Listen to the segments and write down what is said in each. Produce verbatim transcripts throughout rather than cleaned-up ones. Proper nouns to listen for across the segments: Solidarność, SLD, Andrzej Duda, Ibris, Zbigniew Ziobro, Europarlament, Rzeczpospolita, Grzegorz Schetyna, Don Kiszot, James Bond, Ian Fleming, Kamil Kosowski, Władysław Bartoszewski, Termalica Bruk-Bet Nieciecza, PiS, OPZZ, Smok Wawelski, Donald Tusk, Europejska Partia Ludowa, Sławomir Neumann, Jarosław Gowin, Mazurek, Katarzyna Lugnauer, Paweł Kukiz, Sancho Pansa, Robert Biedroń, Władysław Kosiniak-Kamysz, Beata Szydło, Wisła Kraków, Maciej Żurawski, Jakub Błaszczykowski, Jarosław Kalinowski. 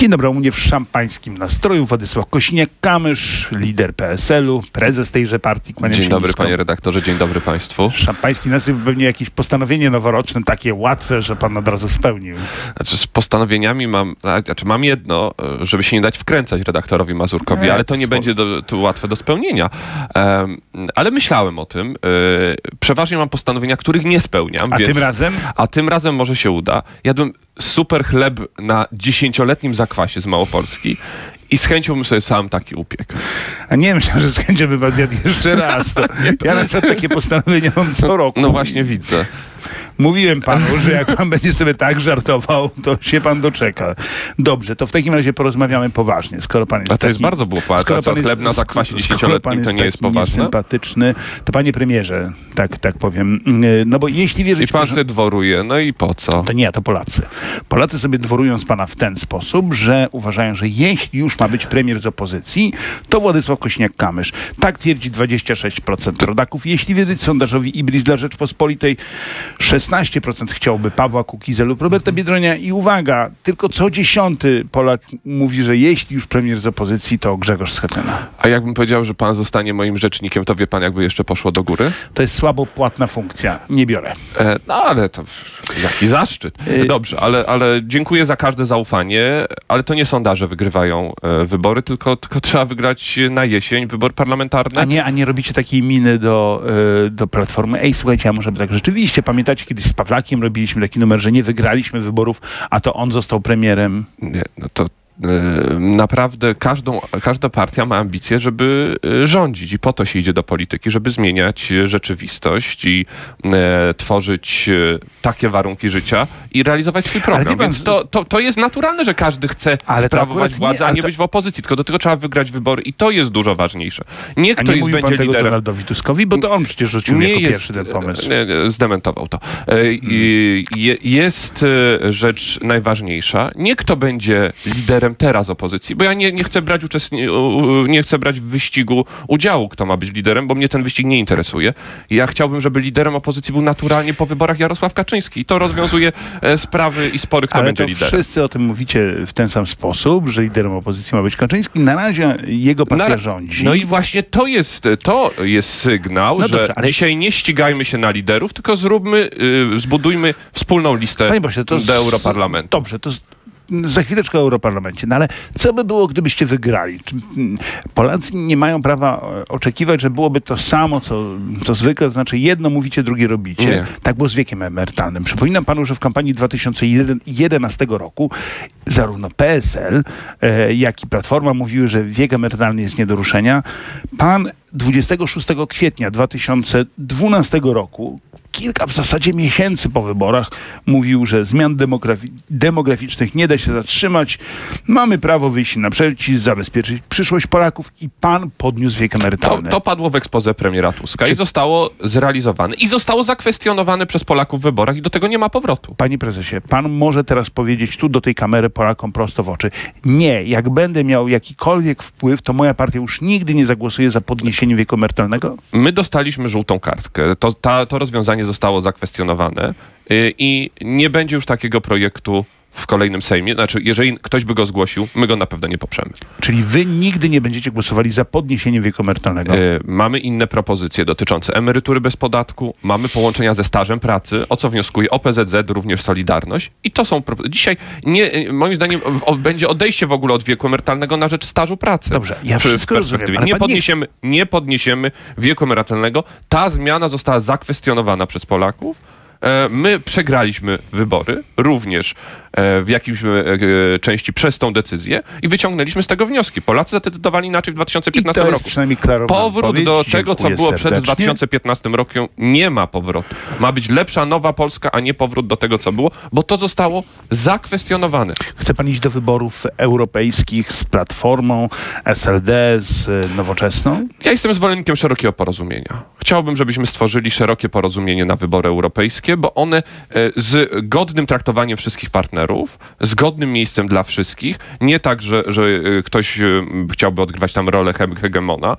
Dzień dobry, u mnie w szampańskim nastroju Władysław Kosiniak-Kamysz, lider P S L u, prezes tejże partii. Dzień Kłaniam dobry panie redaktorze, dzień dobry państwu. Szampański nastrój, pewnie jakieś postanowienie noworoczne, takie łatwe, że pan od razu spełnił. Znaczy z postanowieniami mam, znaczy mam jedno, żeby się nie dać wkręcać redaktorowi Mazurkowi, nie, ale to nie słodne. będzie do, to łatwe do spełnienia. Um, ale myślałem o tym. Yy, przeważnie mam postanowienia, których nie spełniam. A więc, tym razem? A tym razem może się uda. Jadłem super chleb na dziesięcioletnim zakwasie z Małopolski i z chęcią bym sobie sam taki upiekł. A nie myślałem, że z chęcią bym was zjadł jeszcze raz. To, nie, to... Ja na przykład takie postanowienia mam co roku. No, no właśnie widzę. Mówiłem panu, że jak pan będzie sobie tak żartował, to się pan doczeka. Dobrze, to w takim razie porozmawiamy poważnie. Skoro pan jest A to taki, jest bardzo błopłata, skoro pan jest, chleb na zakwasie dziesięcioletnim to nie jest poważne? Sympatyczny, to panie premierze, tak, tak powiem. No bo jeśli wierzyć... I pan sobie dworuje, no i po co? To nie ja, to Polacy. Polacy sobie dworują z pana w ten sposób, że uważają, że jeśli już ma być premier z opozycji, to Władysław Kosiniak-Kamysz. Tak twierdzi dwadzieścia sześć procent rodaków. Jeśli wierzyć sondażowi Ibris dla Rzeczpospolitej, szesnaście procent chciałby Pawła Kukiza lub Roberta Biedronia i uwaga, tylko co dziesiąty Polak mówi, że jeśli już premier z opozycji, to Grzegorz Schetyna. A jakbym powiedział, że pan zostanie moim rzecznikiem, to wie pan, jakby jeszcze poszło do góry? To jest słabo płatna funkcja. Nie biorę. E, no ale to jaki zaszczyt. E... Dobrze, ale, ale dziękuję za każde zaufanie, ale to nie sondaże wygrywają e, wybory, tylko, tylko trzeba wygrać na jesień wybor parlamentarny. A nie, a nie robicie takiej miny do, e, do Platformy. Ej, słuchajcie, a może by tak rzeczywiście, pamiętacie, kiedyś z Pawlakiem robiliśmy taki numer, że nie wygraliśmy wyborów, a to on został premierem. Nie, no to yy, naprawdę każdą, każda partia ma ambicje, żeby yy, rządzić i po to się idzie do polityki, żeby zmieniać rzeczywistość i yy, tworzyć yy, takie warunki życia i realizować swój program. Pan, Więc to, to, to jest naturalne, że każdy chce sprawować władzę, a nie to... być w opozycji, tylko do tego trzeba wygrać wybory i to jest dużo ważniejsze. Nie ktoś nie będzie liderem. Tego Donaldowi Tuskowi, bo to on przecież rzucił nie jako jest, pierwszy ten pomysł. Nie, zdementował to. Yy, je, jest yy, rzecz najważniejsza. Nie kto będzie liderem teraz opozycji, bo ja nie, nie chcę brać uczestni- nie chcę brać w wyścigu udziału, kto ma być liderem, bo mnie ten wyścig nie interesuje. Ja chciałbym, żeby liderem opozycji był naturalnie po wyborach Jarosław Kaczyński i to rozwiązuje sprawy i spory, kto Ale będzie liderem. Wszyscy o tym mówicie w ten sam sposób, że liderem opozycji ma być Kaczyński. Na razie jego partia Na, rządzi. No i właśnie to jest, to jest sygnał, no że dobrze, ale... dzisiaj nie ścigajmy się na liderów, tylko zróbmy, yy, zbudujmy wspólną listę Panie Boże, to do Europarlamentu. Z... Dobrze, to z... za chwileczkę o Europarlamencie. No ale co by było, gdybyście wygrali? Czy Polacy nie mają prawa oczekiwać, że byłoby to samo, co, co zwykle, to znaczy jedno mówicie, drugie robicie. Nie. Tak było z wiekiem emerytalnym. Przypominam panu, że w kampanii dwa tysiące jedenastego roku zarówno P S L, e, jak i Platforma mówiły, że wiek emerytalny jest nie do ruszenia. Pan dwudziestego szóstego kwietnia dwa tysiące dwunastego roku, kilka w zasadzie miesięcy po wyborach, mówił, że zmian demografi- demograficznych nie da się zatrzymać. Mamy prawo wyjść naprzeciw, zabezpieczyć przyszłość Polaków i pan podniósł wiek emerytalny. To, to padło w exposé premiera Tuska Czy... i zostało zrealizowane. I zostało zakwestionowane przez Polaków w wyborach i do tego nie ma powrotu. Panie prezesie, pan może teraz powiedzieć tu do tej kamery Polakom prosto w oczy. Nie, jak będę miał jakikolwiek wpływ, to moja partia już nigdy nie zagłosuje za podniesieniem wieku emerytalnego? My dostaliśmy żółtą kartkę. To, ta, to rozwiązanie zostało zakwestionowane yy, i nie będzie już takiego projektu w kolejnym Sejmie. Znaczy, jeżeli ktoś by go zgłosił, my go na pewno nie poprzemy. Czyli wy nigdy nie będziecie głosowali za podniesieniem wieku emerytalnego? Yy, mamy inne propozycje dotyczące emerytury bez podatku, mamy połączenia ze stażem pracy, o co wnioskuje O P Z Z, również Solidarność. I to są... Pro... Dzisiaj, nie, moim zdaniem, o, będzie odejście w ogóle od wieku emerytalnego na rzecz stażu pracy. Dobrze, ja wszystko rozumiem, nie podniesiemy, nie... nie podniesiemy wieku emerytalnego. Ta zmiana została zakwestionowana przez Polaków. My przegraliśmy wybory, również w jakiejś części przez tą decyzję i wyciągnęliśmy z tego wnioski. Polacy zadecydowali inaczej w dwa tysiące piętnastego roku. Powrót do tego, co było przed dwa tysiące piętnastym rokiem, nie ma powrotu. Ma być lepsza, nowa Polska, a nie powrót do tego, co było, bo to zostało zakwestionowane. Chce pan iść do wyborów europejskich z Platformą, S L D, z Nowoczesną? Ja jestem zwolennikiem szerokiego porozumienia. Chciałbym, żebyśmy stworzyli szerokie porozumienie na wybory europejskie, bo one z godnym traktowaniem wszystkich partnerów, z godnym miejscem dla wszystkich, nie tak, że, że ktoś chciałby odgrywać tam rolę hegemona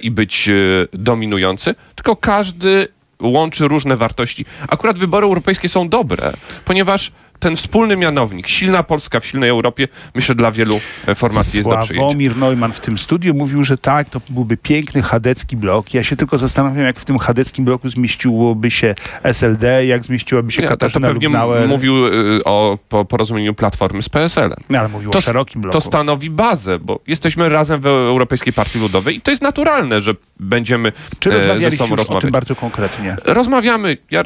i być dominujący, tylko każdy łączy różne wartości. Akurat wybory europejskie są dobre, ponieważ ten wspólny mianownik, silna Polska w silnej Europie, myślę, dla wielu formacji jest do przyjęcia. Sławomir Neumann w tym studiu mówił, że tak, to byłby piękny chadecki blok. Ja się tylko zastanawiam, jak w tym chadeckim bloku zmieściłoby się S L D, jak zmieściłaby się ja, Katarzyna Lugnauer. Mówił y, o po, porozumieniu Platformy z P S L-em. No, ale mówił to, o szerokim bloku. To stanowi bazę, bo jesteśmy razem w Europejskiej Partii Ludowej i to jest naturalne, że będziemy Czy e, ze sobą rozmawiać. O tym bardzo konkretnie? Rozmawiamy. Ja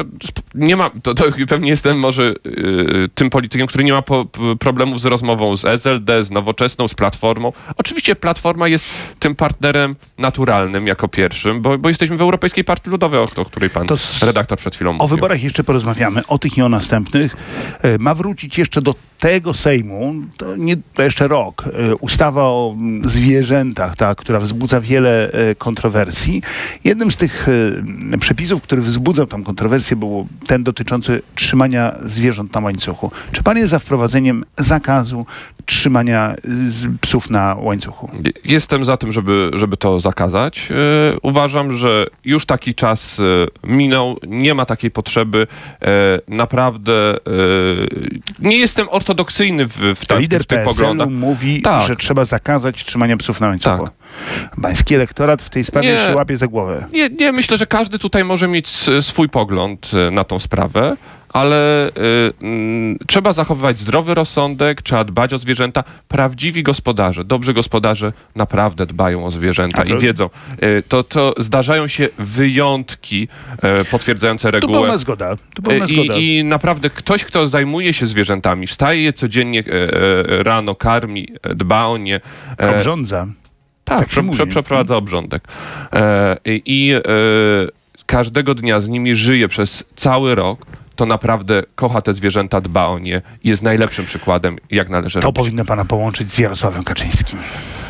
nie mam, to, to pewnie jestem może y, tym politykiem, który nie ma po, p, problemów z rozmową z S L D, z Nowoczesną, z Platformą. Oczywiście Platforma jest tym partnerem naturalnym jako pierwszym, bo, bo jesteśmy w Europejskiej Partii Ludowej, o, o której pan z... redaktor przed chwilą mówił. O wyborach jeszcze porozmawiamy, o tych i o następnych. E, ma wrócić jeszcze do tego Sejmu, to, nie, to jeszcze rok, e, ustawa o zwierzętach, ta, która wzbudza wiele e, kontrowersji. Jednym z tych e, przepisów, który wzbudzał tam kontrowersje, był ten dotyczący trzymania zwierząt na łańcuchu. Czy pan jest za wprowadzeniem zakazu trzymania psów na łańcuchu? Jestem za tym, żeby, żeby to zakazać. Yy, uważam, że już taki czas yy, minął, nie ma takiej potrzeby. Yy, naprawdę yy, nie jestem ortodoksyjny w, w, ta, Lider w tych P S L-u poglądach. mówi, tak. że trzeba zakazać trzymania psów na łańcuchu. Tak. Pański elektorat w tej sprawie nie, się łapie za głowę. Nie, nie, myślę, że każdy tutaj może mieć swój pogląd na tą sprawę, ale y, y, trzeba zachowywać zdrowy rozsądek, trzeba dbać o zwierzęta. Prawdziwi gospodarze, dobrzy gospodarze naprawdę dbają o zwierzęta i wiedzą. Y, to, to zdarzają się wyjątki y, potwierdzające regułę. To pełna zgoda. To pełna zgoda. I, I naprawdę ktoś, kto zajmuje się zwierzętami, wstaje je codziennie y, y, rano, karmi, dba o nie. Y, Obrządza. Tak, tak prze, prze, przeprowadza obrządek. I y, y, y, każdego dnia z nimi żyje przez cały rok. To naprawdę kocha te zwierzęta, dba o nie i jest najlepszym przykładem, jak należy robić. To powinno pana połączyć z Jarosławem Kaczyńskim.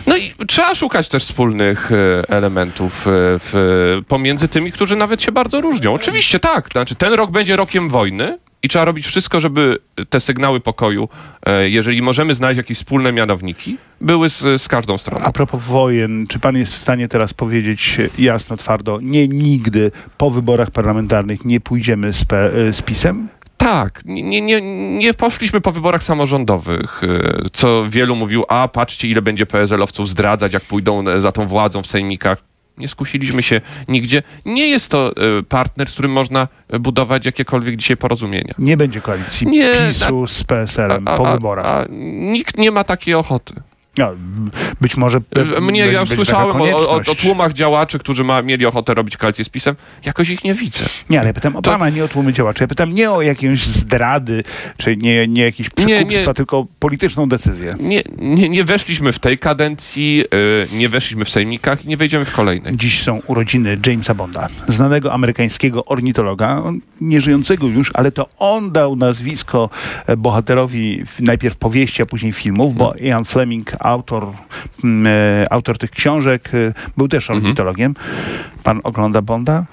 No i trzeba szukać też wspólnych elementów w, pomiędzy tymi, którzy nawet się bardzo różnią. Oczywiście tak, znaczy ten rok będzie rokiem wojny i trzeba robić wszystko, żeby te sygnały pokoju, jeżeli możemy znaleźć jakieś wspólne mianowniki, były z, z każdą stroną. A propos wojen, czy pan jest w stanie teraz powiedzieć jasno, twardo, nie, nigdy po wyborach parlamentarnych nie pójdziemy z, P, z PiS-em? Tak, nie, nie, nie poszliśmy po wyborach samorządowych, co wielu mówił, a patrzcie ile będzie P S L-owców zdradzać, jak pójdą za tą władzą w sejmikach. Nie skusiliśmy się nigdzie. Nie jest to partner, z którym można budować jakiekolwiek dzisiaj porozumienia. Nie będzie koalicji nie, PiS-u z P S L-em a, a, po wyborach. A, a, nikt nie ma takiej ochoty. No, być może... Mnie, ja już słyszałem o, o, o tłumach działaczy, którzy ma, mieli ochotę robić koalicję z PiS-em. Jakoś ich nie widzę. Nie, ale ja pytam o to... pana, nie o tłumy działaczy. Ja pytam nie o jakieś zdrady, czy nie, nie jakieś przekupstwa, nie, nie, tylko o polityczną decyzję. Nie, nie, nie weszliśmy w tej kadencji, yy, nie weszliśmy w sejmikach i nie wejdziemy w kolejnej. Dziś są urodziny Jamesa Bonda, znanego amerykańskiego ornitologa, nieżyjącego już, ale to on dał nazwisko bohaterowi najpierw powieści, a później filmów, bo no. Ian Fleming, Autor, y, autor tych książek, y, był też ornitologiem. Mm-hmm. Pan ogląda Bonda?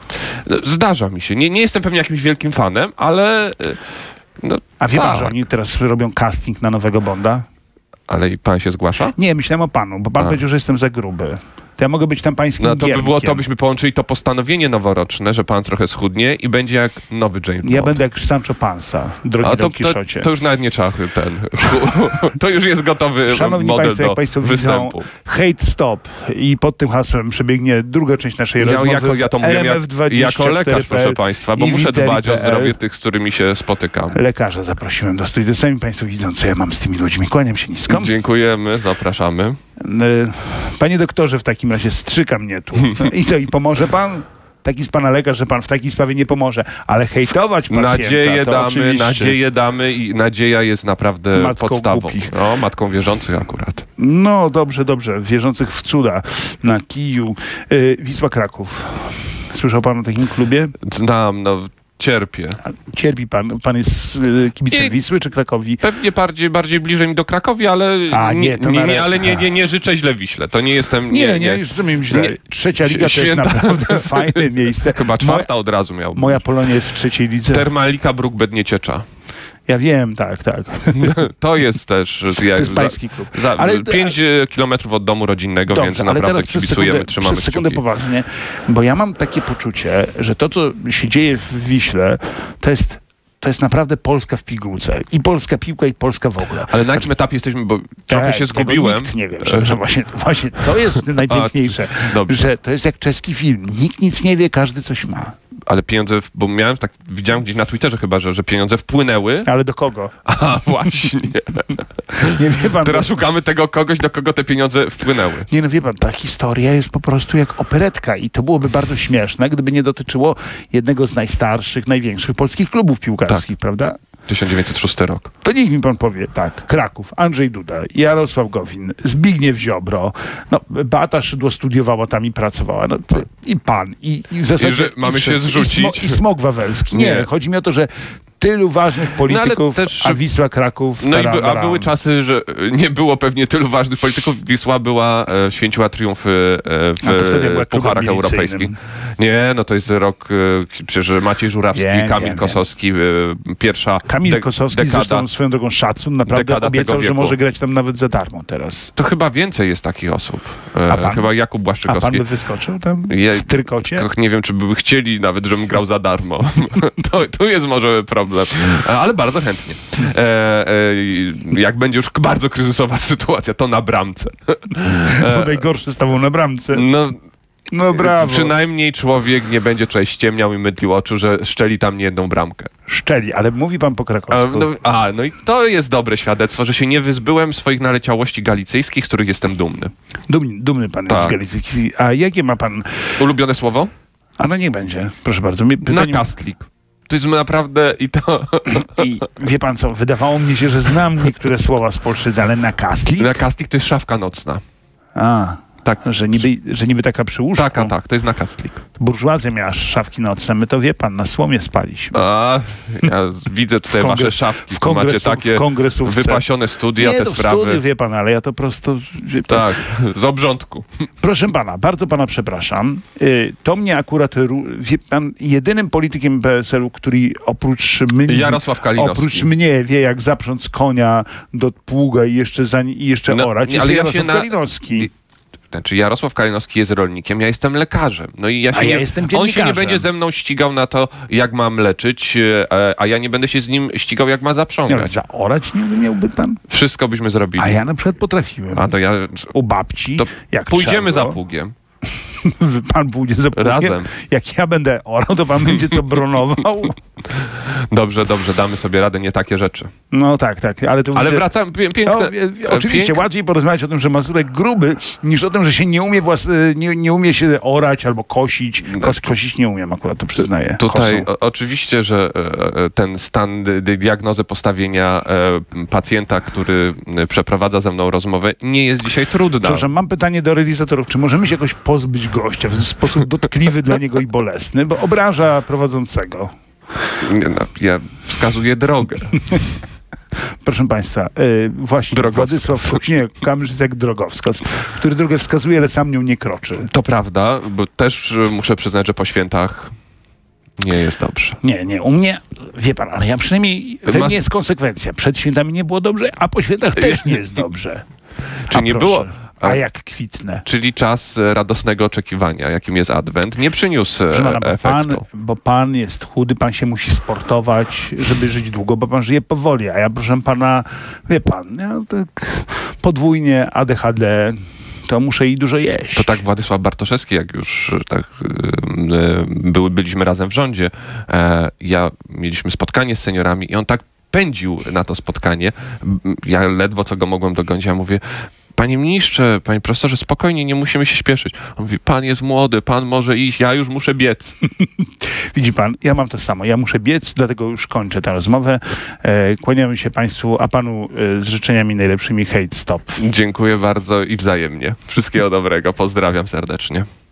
Zdarza mi się. Nie, nie jestem pewnie jakimś wielkim fanem, ale... Y, no, A wie tak. pan, że oni teraz robią casting na nowego Bonda? Ale i pan się zgłasza? Nie, myślałem o panu, bo pan A. powiedział, że jestem za gruby. To ja mogę być tam pańskim no, to by było to, byśmy połączyli to postanowienie noworoczne, że pan trochę schudnie i będzie jak nowy James Bond. Ja będę jak Sancho Pansa, drogi Don Kiszocie. To, to już nawet nie trzeba ten... to już jest gotowy Szanowni model Państwo, do jak Państwo występu. Widzą, hate stop i pod tym hasłem przebiegnie druga część naszej ja, rozmowy jako, ja to mówię jak, jako lekarz, proszę Państwa, bo muszę dbać o zdrowie tych, z którymi się spotykam. Lekarza zaprosiłem do studia. Sami Państwo widzą, co ja mam z tymi ludźmi. Kłaniam się nisko. Dziękujemy, zapraszamy. Panie doktorze, w takim razie strzyka mnie tu. I co, i pomoże pan? Taki z pana lekarz, że pan w takiej sprawie nie pomoże. Ale hejtować pacjenta, nadzieję damy, oczywiście. Nadzieję damy i nadzieja jest naprawdę matką podstawą. Głupich. No, matką wierzących akurat. No dobrze, dobrze. Wierzących w cuda na kiju. Yy, Wisła Kraków. Słyszał pan o takim klubie? Znam, no... Cierpię. Cierpi pan? Pan jest y, kibicem I Wisły czy Krakowi? Pewnie bardziej, bardziej bliżej mi do Krakowi, ale, A, nie, to nie, nie, ale nie, nie, nie życzę źle Wiśle. To nie jestem... Nie, nie, nie, nie życzę mi źle. Nie. Trzecia liga Święta. To jest naprawdę fajne miejsce. Chyba czwarta moja, od razu miał. Moja Polonia jest w trzeciej lidze. Termalica Bruk-Bet Nieciecza. Ja wiem, tak, tak. To jest też... To jest pański klub. Za, ale, pięć ale, kilometrów od domu rodzinnego, dobrze, więc naprawdę kibicujemy, trzymamy kciuki. Sekundę poważnie, bo ja mam takie poczucie, że to, co się dzieje w Wiśle, to jest to jest naprawdę Polska w pigułce. I polska piłka, i Polska w ogóle. Ale na jakim etapie jesteśmy, bo trochę tak, się zgubiłem. Nikt nie wiem, że, że właśnie, właśnie to jest najpiękniejsze, A, że to jest jak czeski film. Nikt nic nie wie, każdy coś ma. Ale pieniądze, bo miałem tak, widziałem gdzieś na Twitterze chyba, że, że pieniądze wpłynęły. Ale do kogo? A właśnie. Nie wie pan, teraz szukamy tego kogoś, do kogo te pieniądze wpłynęły. Nie no wie pan, ta historia jest po prostu jak operetka i to byłoby bardzo śmieszne, gdyby nie dotyczyło jednego z najstarszych, największych polskich klubów piłkarskich, tak. Prawda? tysiąc dziewięćset szósty rok. To niech mi pan powie, tak, Kraków, Andrzej Duda, Jarosław Gowin, Zbigniew Ziobro, no, Beata Szydło studiowała tam i pracowała, no, to, i pan, i, i w zasadzie... I że mamy i, się i, zrzucić. I, smo, I Smok Wawelski. Nie, nie, chodzi mi o to, że tylu ważnych polityków, no, też, a Wisła Kraków... No taram, i by, a były czasy, że nie było pewnie tylu ważnych polityków. Wisła była, e, święciła triumfy e, w pucharach europejskich. Nie, no to jest rok, e, przecież Maciej Żurawski, wiem, Kamil wiem, Kosowski, e, pierwsza Kamil Kosowski dekada, zresztą swoją drogą szacun, naprawdę obiecał, że może grać tam nawet za darmo teraz. To chyba więcej jest takich osób. E, a pan? Chyba Jakub Błaszczykowski. A pan by wyskoczył tam w trykocie? Nie wiem, czy by chcieli nawet, żebym grał za darmo. to, to jest może problem. Ale bardzo chętnie. E, e, jak będzie już bardzo kryzysowa sytuacja, to na bramce. To najgorsze z tobą na bramce. No, no brawo. Przynajmniej człowiek nie będzie tutaj ściemniał i mydlił oczu, że szczeli tam nie jedną bramkę. Szczeli, ale mówi pan po krakowsku. A no, a, no i to jest dobre świadectwo, że się nie wyzbyłem swoich naleciałości galicyjskich, z których jestem dumny. Dumny, dumny pan tak. jest z galicyjskich. A jakie ma pan... Ulubione słowo? A no nie będzie. Proszę bardzo. Pytanie... Na kastlik. To jest naprawdę i to... I wie pan co, wydawało mi się, że znam niektóre słowa z polszczyzny, ale na kastlik? Na kastlik to jest szafka nocna. A, tak. że, niby, że niby taka przy łóżku. Taka, tak, to jest na kastlik. Burżuazja miała szafki nocne, my to wie pan, na słomie spaliśmy. A, ja widzę tutaj wasze szafki, w kongresu, macie takie w wypasione studia, nie, te sprawy. Nie, studiu, wie pan, ale ja to prosto... Tak, z obrządku. Proszę pana, bardzo pana przepraszam. To mnie akurat, wie pan, jedynym politykiem P S L u, który oprócz mnie... Jarosław Kalinowski. Oprócz mnie wie, jak zaprząc konia do pługa i jeszcze, za, i jeszcze no, orać, jest Jarosław ja się Kalinowski. Na... Znaczy Jarosław Kalinowski jest rolnikiem, ja jestem lekarzem. No i ja się, a ja nie, jestem dziennikarzem. On się nie będzie ze mną ścigał na to, jak mam leczyć, a ja nie będę się z nim ścigał, jak ma zaprzągać. Ale zaorać nie miałby pan? Wszystko byśmy zrobili. A ja na przykład potrafiłem. A to ja... U babci, to jak pójdziemy trzeba. za pługiem. Pan pójdzie za pługiem? Razem. Jak ja będę orał, to pan będzie co bronował? Dobrze, dobrze, damy sobie radę, nie takie rzeczy. No tak, tak. Ale, to ale widzę... wracam pięknie. No, oczywiście, piękne. Łatwiej porozmawiać o tym, że Mazurek gruby, niż o tym, że się nie umie włas... nie, nie umie się orać albo kosić. Kos, kosić nie umiem akurat, to przyznaję. Tutaj o, oczywiście, że ten stan, diagnozę postawienia pacjenta, który przeprowadza ze mną rozmowę, nie jest dzisiaj trudna. Przepraszam, mam pytanie do realizatorów. Czy możemy się jakoś pozbyć gościa w sposób dotkliwy dla niego i bolesny, bo obraża prowadzącego? Nie, no, ja wskazuję drogę. Proszę państwa, yy, właśnie drogowskaz. Władysław Kosiniak-Kamysz jak drogowskaz, który drogę wskazuje, ale sam nią nie kroczy. To prawda, bo też muszę przyznać, że po świętach nie jest dobrze. Nie, nie, u mnie, wie pan, ale ja przynajmniej, we mnie jest konsekwencja. Przed świętami nie było dobrze, a po świętach też nie jest dobrze. Czy a nie proszę. było... A jak kwitnę. Czyli czas radosnego oczekiwania, jakim jest Adwent, nie przyniósł Przymana, bo efektu. Pan, bo pan jest chudy, pan się musi sportować, żeby żyć długo, bo pan żyje powoli. A ja proszę pana, wie pan, ja tak podwójnie A D H D, to muszę i dużo jeść. To tak Władysław Bartoszewski, jak już tak, by, byliśmy razem w rządzie, ja mieliśmy spotkanie z seniorami i on tak pędził na to spotkanie. Ja ledwo co go mogłem dogonić, ja mówię... Panie ministrze, panie profesorze, spokojnie, nie musimy się śpieszyć. On mówi, pan jest młody, pan może iść, ja już muszę biec. Widzi pan, ja mam to samo, ja muszę biec, dlatego już kończę tę rozmowę. E, kłaniamy się państwu, a panu e, z życzeniami najlepszymi hate stop. Dziękuję bardzo i wzajemnie. Wszystkiego dobrego, pozdrawiam serdecznie.